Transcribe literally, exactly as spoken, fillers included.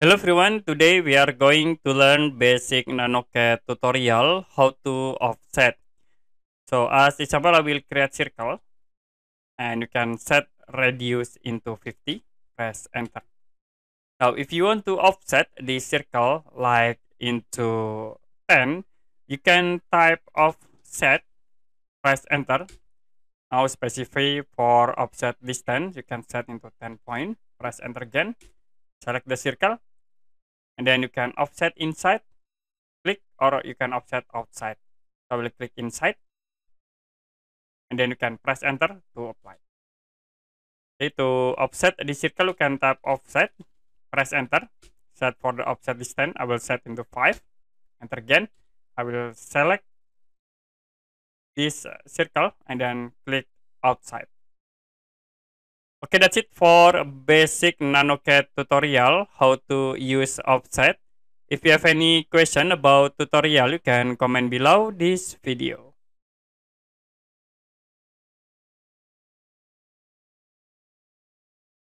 Hello everyone, today we are going to learn basic NanoCAD tutorial, how to offset. So as example, I will create circle and you can set radius into fifty, press enter. Now if you want to offset this circle like into ten, you can type offset, press enter. Now specifically for offset distance, you can set into ten point, press enter again, select the circle. And then you can offset inside, click, or you can offset outside. I will click inside. And then you can press enter to apply. Okay, to offset the circle, you can tap offset, press enter, set for the offset distance. I will set into five, enter again. I will select this circle and then click outside. Okay, that's it for a basic NanoCAD tutorial, how to use offset. If you have any question about tutorial, you can comment below this video.